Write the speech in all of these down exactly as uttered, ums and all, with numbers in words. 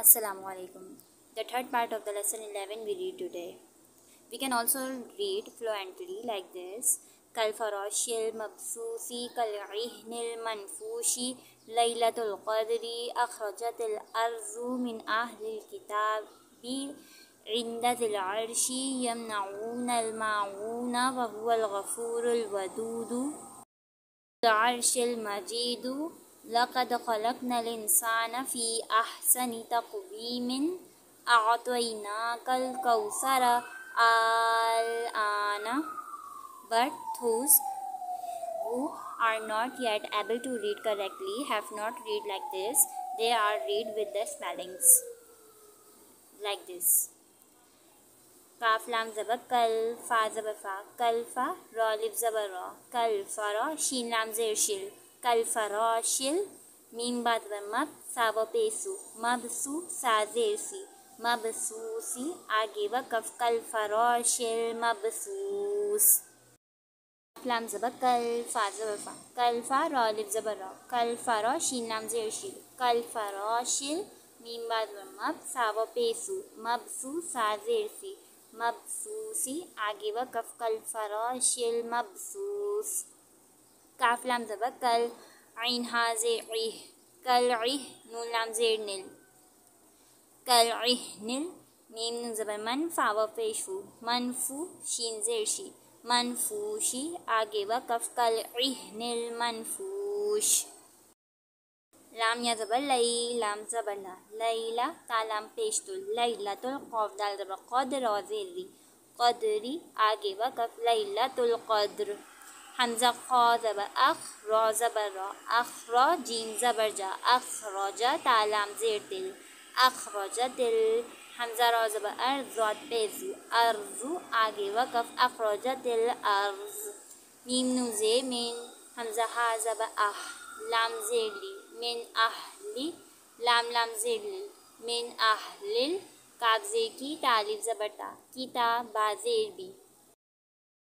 Assalamu alaikum. The third part of the lesson eleven we read today. We can also read fluently like this: Kal farashil mabsusi kal ihnil manfushi laylatul qadri akhrajatil arzu min ahlil kitabi indatil arshi yamnauna al mauna wa huwa al ghafurul wadudu arshil majidu لقد خلقنا الإنسان في أحسن تقويم أعطيناك الكوثر الآن. But those who are not yet able to read correctly have not read like this. They are read with the spellings like this: Kaf lam zaba kal, fa zaba fa, kal fa, ra lif zaba ra, kal fa ra, shin lam zir shil. کل فراشل میم بات مب سا و پیسو مبسو سازیسی مبسوسی آگے وقف کل فراشل مبسوس لام زبر کل فا زبر کل فا رالب زبر را کل فراشین لام زیرشیل کل فراشل میم بات مب سا و پیسو مبسو سازیسی مبسوسی آگے وقف کل فراشل مبسوس کاف لام زبر کل عین ہا زیر عیح کل عیح نون لام زیر نل کل عیح نل میم نون زبر من فا و پیشو منفو شین زیر شی منفوشی آگے وقف کل عیح نل منفوش لام یا زبر لئی لام زبر لا لیلا تا لام پیشتو لیلۃ القاف دال زبر قدر و زیر ری قدری آگے وقف لیلۃ القدر حمزہ خا زبر اخ را زبر را اخرا جیم زبر جا اخراجا تا لام زیر دل اخراجا دل حمزہ را زبر ار ذات پیزو ارزو آگے وقف اخراجا دل ارز میم نون زیر من حمزہ ہا زبر اح لام زیر لی من احلی لام لام زیر لی من احلل کاف زیر کی تالیف زبر تا کتاب با زیر بی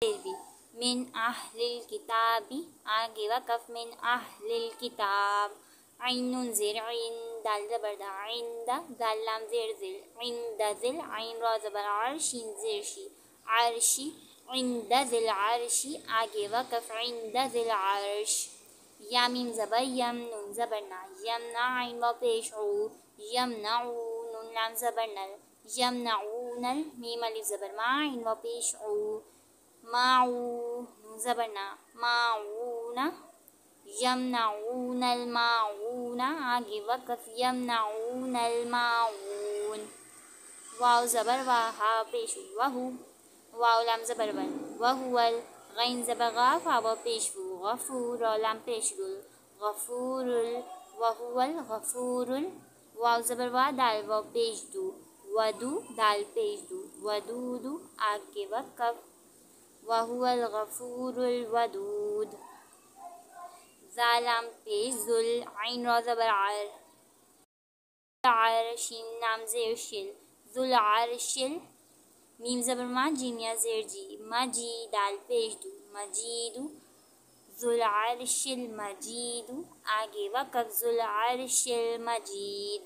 زیر بی من اہل الکتاب آگے وقف من اہل الکتاب عین زیر عین دال زبر دا عند دال لام زیر زل عند زل عین را زبر عرشین زیر شی عرشی عند زل عرشی آگے وقف عند زل عرش یامیم زبر یم نون زبر نا یمنا عین و پیش عو یمنعون نون لام زبر نل یمنعون میم الف زبر ما عین و پیش عو معو زبرنا معونا یمنعون المعون آگے وقف یمنعون المعون واو زبر وا ہا پیشو وہو واو لام زبر ون وہو الغین زبر غا فا و پیشو غفور لام پیشو غفور وہو الغفور واو زبر وا دال و پیش دو ودو دال پیش دو ودودو آگے وقف وَهُوَ الْغَفُورُ الْوَدُودُ زالام پیش ذل عین را زبر عر عرشین نام زیر شل ذل عرشل میم زبر ما جیم یا زیر جی مجید دال پیش دو مجیدو ذل عرشل مجیدو آگے وقف ذل عرشل مجید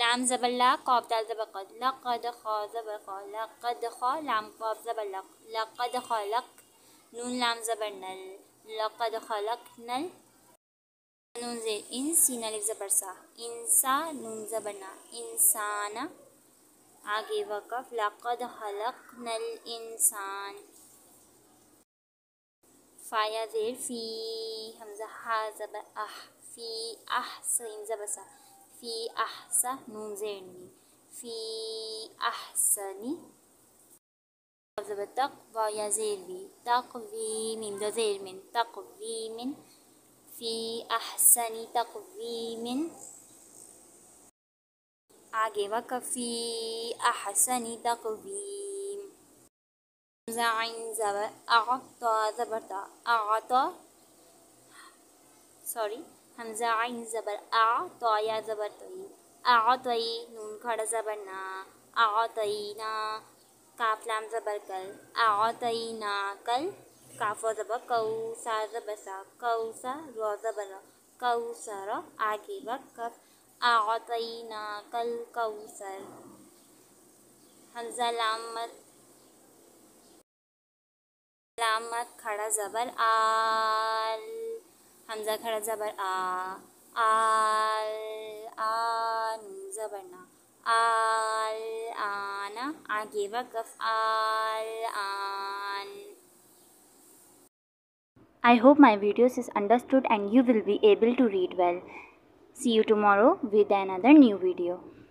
لام زبر لا قاف دال زبر قد لقد خا زبر خا لقد خا لام قاف زبر لق لقد خلق نون لام زبر نل لقد خلق نل نون زیر ان سین الف زبر سا انسا نون زبر نا انسانا آگے وقف لقد خلق نل انسان فایا زیر فی حمزہ ہا زبر اح فی اح سین زبر سا فی احسن نون زیرنی فی احسنی زبر تقوا یا زیروی تقوی میم دو زیر من تقوی من فی احسنی تقوی من آگے وقف فی احسنی تقویم زعین زبر اعطا زبر تا اعطا سوری حمزہ عین زبر آ تو یا زبر توئی اعطی نون کھڑا زبر نا اعطینا کاف لام زبر کل اعطینا کل کاف و زبر کو سا زبر سا کو سا رو زبر کوثر آگے وقف اعطیناک الکوثر۔ حمزہ لامت لامت کھڑا زبر آل، حمزہ کھڑا زبر آ، آل آن زبر نا، آل آنا آگے وقف آل آن۔ I hope my videos is understood and you will be able to read well. See you tomorrow with another new video.